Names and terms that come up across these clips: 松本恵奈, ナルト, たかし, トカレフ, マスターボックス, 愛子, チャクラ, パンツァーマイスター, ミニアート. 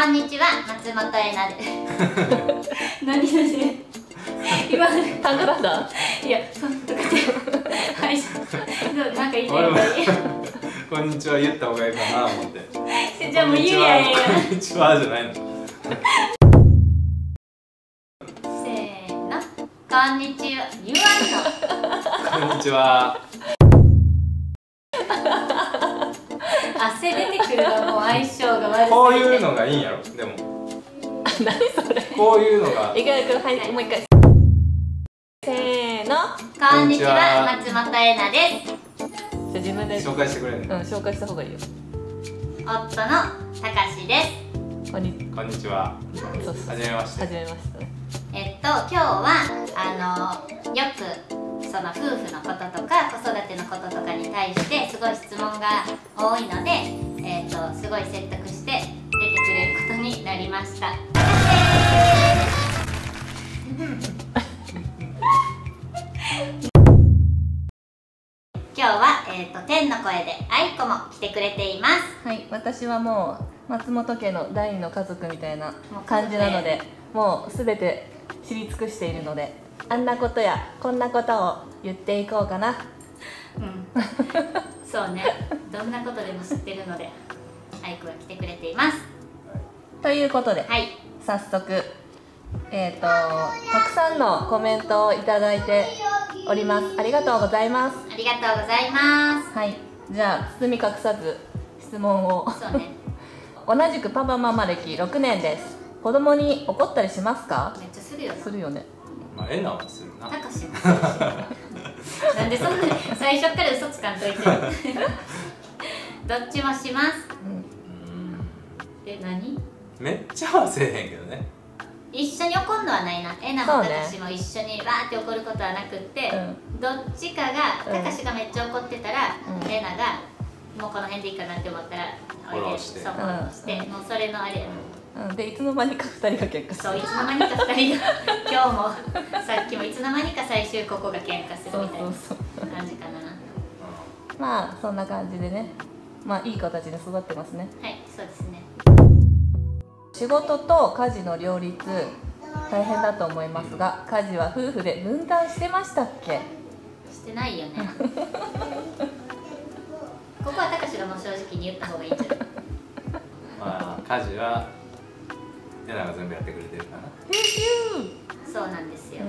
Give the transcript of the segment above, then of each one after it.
こんにちは、松本えなです。何だね。今タグラだ。いや、そんとかで。はい。そう、なんか言いたい。こんにちは言った方がいいかな思って。じゃあもう言うやん。こんにちはじゃないの。せーの。こんにちは言わんの。こんにちは。汗出てくるのも相性が悪い。こういうのがいいんやろ。でも何それ、こういうのがいくらくら、はい、もう一回せーの、こんにちは松本えなです。自分で紹介してくれるの？うん、紹介した方がいいよ。夫のたかしです。こんにちは。はじめまして。はじめまして。今日はよくその夫婦のこととか子育てのこととかに対してすごい質問が多いので、すごい説得して出てくれることになりました。今日は、天の声で愛子も来てくれています。はい、私はもう松本家の第二の家族みたいな感じなので、もうすべて知り尽くしているので。あんなことやこんなことを言っていこうかな。うん。そうね。どんなことでも知ってるので、愛子が来てくれています。ということで、はい、早速たくさんのコメントをいただいております。ありがとうございます。ありがとうございます。はい。じゃあ包み隠さず質問を。そうね。同じくパパママ歴6年です。子供に怒ったりしますか？めっちゃするよね。するよね。まあ、えなはするな。たかしもするし。なんでそんな最初から嘘つかんといて。どっちもします。え、何？めっちゃはせえへんけどね。一緒に怒るのはないな。えなもたかしも一緒にわーって怒ることはなくって、どっちかがたかしがめっちゃ怒ってたら、えながもうこの辺でいいかなって思ったら、フォローして、もうそれのあれ。でいつの間にか2人が喧嘩する。そう、いつの間にか2人が今日もさっきもいつの間にか最終ここが喧嘩するみたいな感じかな。まあそんな感じでね、まあいい形で育ってますね。はい、そうですね。仕事と家事の両立大変だと思いますが、家事は夫婦で分担してましたっけ？してないよね。ここはたかしがもう正直に言った方がいいんじゃない？まあ家事はえなが全部やってくれてるかな。そうなんですよ。不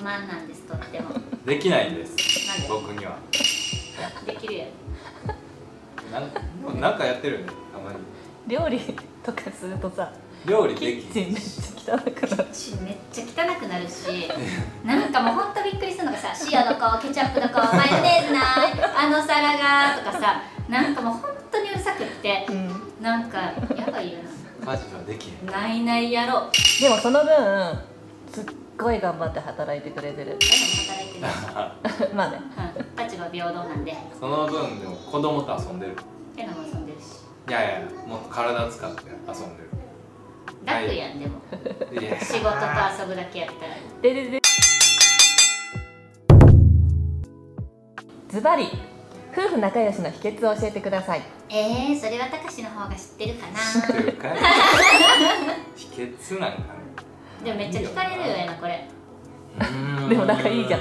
満なんです、とっても。できないんです。僕には。できるやん。なんかやってるね、たまに。料理とかするとさ。料理でき。キッチンめっちゃ汚くなる。キッチンめっちゃ汚くなるし。なんかもう本当びっくりするのがさ、塩のこ、ケチャップのこ、マヨネーズない、あの皿がとかさ。なんかもう本当にうるさくって。なんかやばいよな。家事はできる。ないないやろ。でもその分すっごい頑張って働いてくれてる。働いてる。まあね。立場平等なんで。その分でも子供と遊んでる。えなも遊んでるし。いやいや、もう体使って遊んでる。楽やんでも。仕事と遊ぶだけやったら。で。ズバリ夫婦仲良しの秘訣を教えてください。それはたかしの方が知ってるかな。知ってるかい。秘訣なんかね。でもめっちゃ聞かれるよ、えなこれ。でも仲いいじゃん。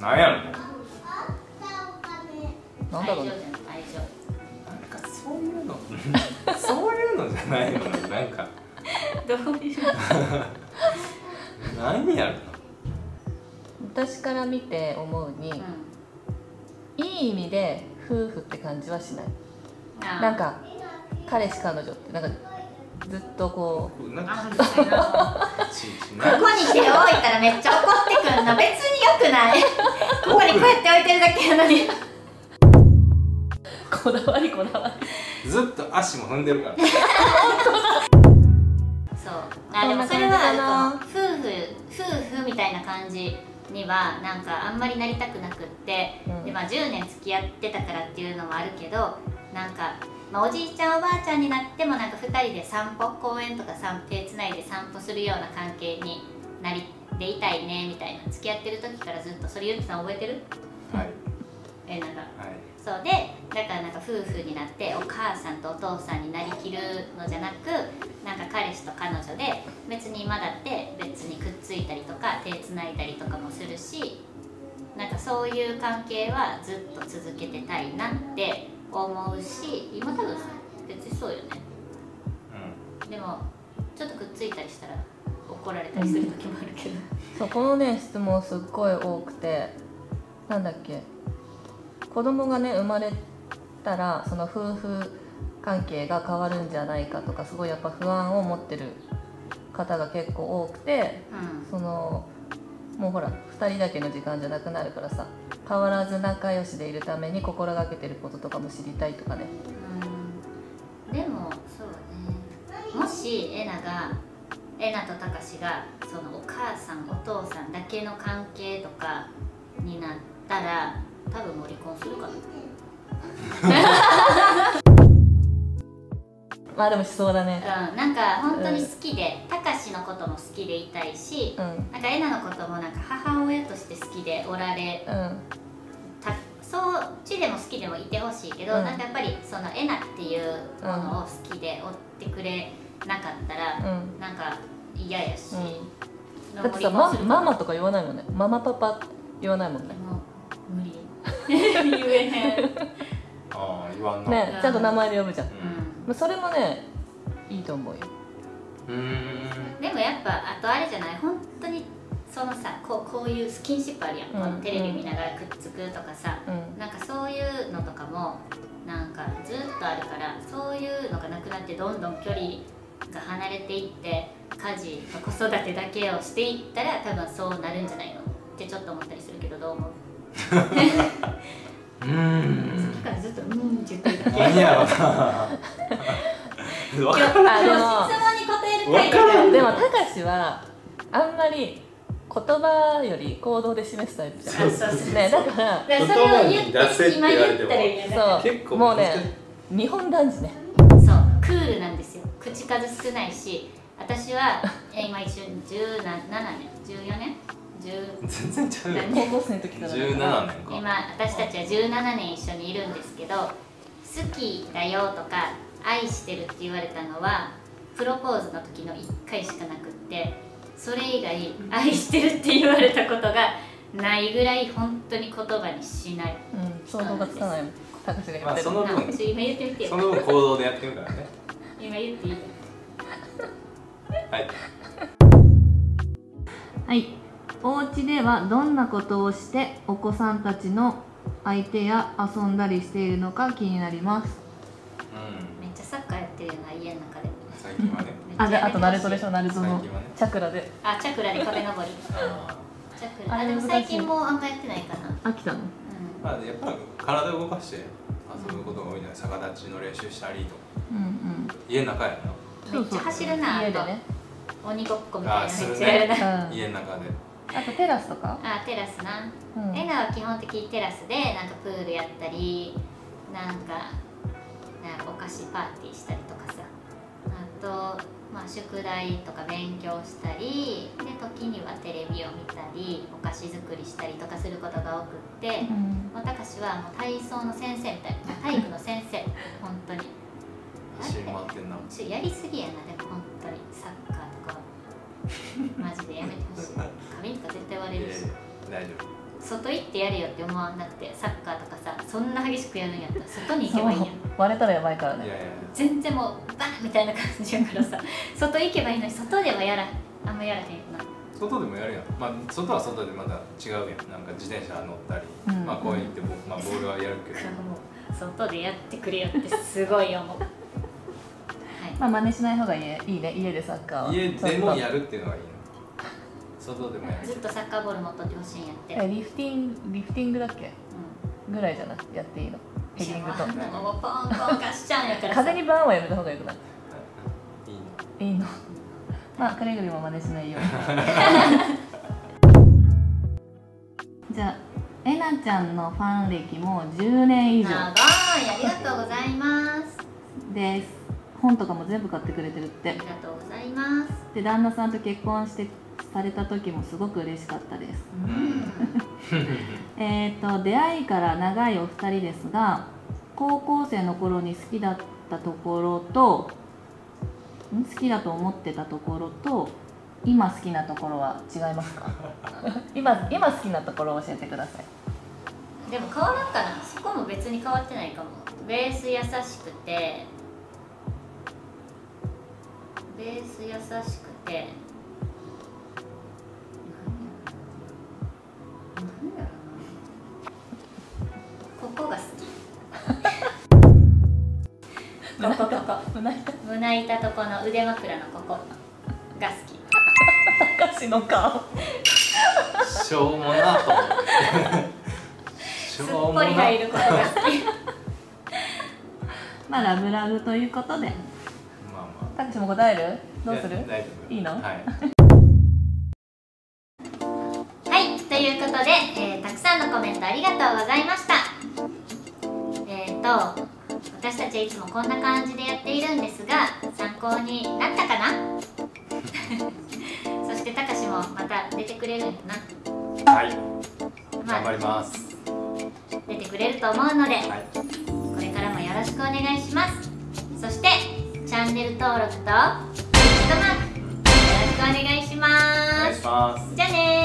なんやろね。なんだろうね。愛情。なんかそういうの、そういうのじゃないのなんか。どういう。何やろな。私から見て思うに。いい意味で夫婦って感じはしない。なんか彼氏彼女ってなんかずっとこう。ここに手を置いたらめっちゃ怒ってくるの。別によくない。ここにこうやって置いてるだけなのに。こだわりこだわり。ずっと足も踏んでるから。そう。でもそれは夫婦みたいな感じ。にはなんかあんまりなりたくなくって、でまあ10年付き合ってたからっていうのもあるけど、なんか、まあ、おじいちゃんおばあちゃんになってもなんか2人で散歩、公園とか手つないで散歩するような関係になりでいたいねみたいな。付き合ってる時からずっとそれ言ってたの覚えてる？はい。なんか、はい、そうでだからなんか夫婦になってお母さんとお父さんになりきるのじゃなく、なんか彼氏と彼女で別に今だって別にくっついたりとか手つないだりとかもするし、なんかそういう関係はずっと続けてたいなって思うし、今多分別にそうよね、うん、でもちょっとくっついたりしたら怒られたりする時もあるけどそう、このね質問すっごい多くて、なんだっけ、子供がね生まれたらその夫婦関係が変わるんじゃないかとか、すごいやっぱ不安を持ってる方が結構多くて、うん、そのもうほら2人だけの時間じゃなくなるからさ、変わらず仲良しでいるために心がけてることとかも知りたいとかね。うん、でもそうね、もしえなとたかしがそのお母さんお父さんだけの関係とかになったら、多分もう離婚するかなまあでもしそうだね、うん、なんか本当に好きで、たかしのことも好きでいたいし、うん、なんかえなのこともなんか母親として好きでおられ、うん、そうっちでも好きでもいてほしいけど、うん、なんかやっぱりそのえなっていうものを好きで追ってくれなかったら、うん、なんか嫌やし、うん、だってさ、ママとか言わないもんね、ママパパ言わないもんね、もう無理言えへんああ言わんな、ね、ちゃんと名前で呼ぶじゃん、うん、まあそれもねいいと思うよ。でもやっぱあとあれじゃない、本当にそのさ、こういうスキンシップあるやん、うん、このテレビ見ながらくっつくとかさ、うん、なんかそういうのとかもなんかずっとあるから、そういうのがなくなってどんどん距離が離れていって家事と子育てだけをしていったら多分そうなるんじゃないのってちょっと思ったりするけど、どう思う？さっきからずっと「うん」って言ってるだけ。何やろうな。今日質問に答える回だよ。でもたかしはあんまり言葉より行動で示すタイプじゃないですね。だからそれを言って今言ったらいいね。そう、もうね日本男児ね。そう、クールなんですよ。口数少ないし、私は今一緒に17年14年。全然ちゃうよ、高校生の時から17年か。今私たちは17年一緒にいるんですけど、好きだよとか愛してるって言われたのはプロポーズの時の1回しかなくって、それ以外愛してるって言われたことがないぐらい本当に言葉にしない、うん、想像がつかないもん。まあその分今言ってみてよ、その分行動でやってるからね今言っていいはいはい、お家ではどんなことをしてお子さんたちの相手や遊んだりしているのか気になります。うん、めっちゃサッカーやってるよな、家の中で。最近はね。あとナルトでしょ、ナルトのチャクラで。あ、チャクラで壁登り。チャクラ。あ、でも最近もうあんまやってないかな。飽きたの。うん。まあやっぱり体を動かして遊ぶことが多いんじゃない。逆立ちの練習したりとか。うんうん。家の中やな。めっちゃ走るな。家でね。鬼ごっこみたいな。めっちゃやるな。家の中で。あとテラスとか？あ、テラスな。えなは基本的にテラスでなんかプールやったり、なんかお菓子パーティーしたりとかさ、あと、まあ、宿題とか勉強したりで、時にはテレビを見たりお菓子作りしたりとかすることが多くって、うん、たかしはもう体操の先生みたいな、体育の先生本当に走り回ってんな。ちょっとやりすぎやな。でも本当にサッカーとかマジでやめてほしい。髪とか絶対割れるし。大丈夫。外行ってやるよって思わなくて、サッカーとかさ、そんな激しくやるんやったら外に行けばいいやん。割れたらやばいからね。全然もうバンみたいな感じやからさ、外行けばいいのに外ではあんまやらへんな。外でもやるやん。まあ外は外でまた違うやん。なんか自転車乗ったり、まあ公園行ってもまあボールはやるけど。外でやってくれよってすごい思う。まあ真似しない方がいいね。家でサッカーは。家でもやるっていうのがいいね。外でもやる。ずっとサッカーボール持っとってほしいんやって。え、リフティングだっけ？ぐらいじゃなくてやっていいの。ヘディングと。もうポンポンガシャンやから。風にバーンはやめた方がよくない？いいの。いいの。まあくれぐれも真似しないように。じゃあえなちゃんのファン歴も10年以上。長い。ありがとうございます。です。本とかも全部買ってくれてるって。ありがとうございます。で旦那さんと結婚してされた時もすごく嬉しかったです、うん、出会いから長いお二人ですが、高校生の頃に好きだったところと、好きだと思ってたところと今好きなところは違いますか？今好きなところを教えてください。でも変わらんかな、そこも別に変わってないかも。ベース優しくて、ここが好き。胸板とこの腕枕のここが好き。高橋の顔しょうもなと思ってすっぽり入ることが好き。まあラブラブということで、高橋も答える？どうする？いいの？はい、ということで、たくさんのコメントありがとうございました。私たちはいつもこんな感じでやっているんですが、参考になったかな？そしてたかしもまた出てくれるんだな。はい、頑張ります。出てくれると思うので、これからもよろしくお願いします。そしてチャンネル登録とグッドマークよろしくお願いします。じゃあねー。